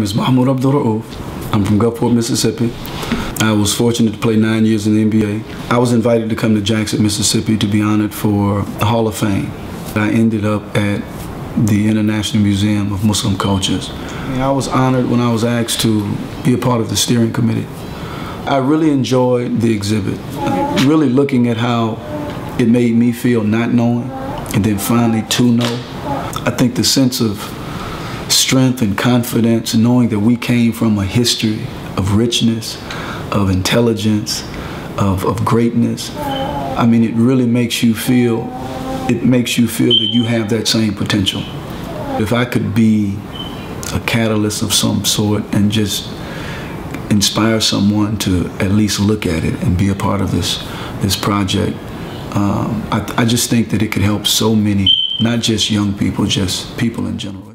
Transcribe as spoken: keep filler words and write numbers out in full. name is Mahmoud Abdul-Rauf. I'm from Gulfport, Mississippi. I was fortunate to play nine years in the N B A. I was invited to come to Jackson, Mississippi to be honored for the Hall of Fame. I ended up at the International Museum of Muslim Cultures. I was honored when I was asked to be a part of the steering committee. I really enjoyed the exhibit, really looking at how it made me feel not knowing and then finally to know. I think the sense of strength and confidence, knowing that we came from a history of richness, of intelligence, of, of greatness. I mean, it really makes you feel, it makes you feel that you have that same potential. If I could be a catalyst of some sort and just inspire someone to at least look at it and be a part of this, this project, um, I, I just think that it could help so many, not just young people, just people in general.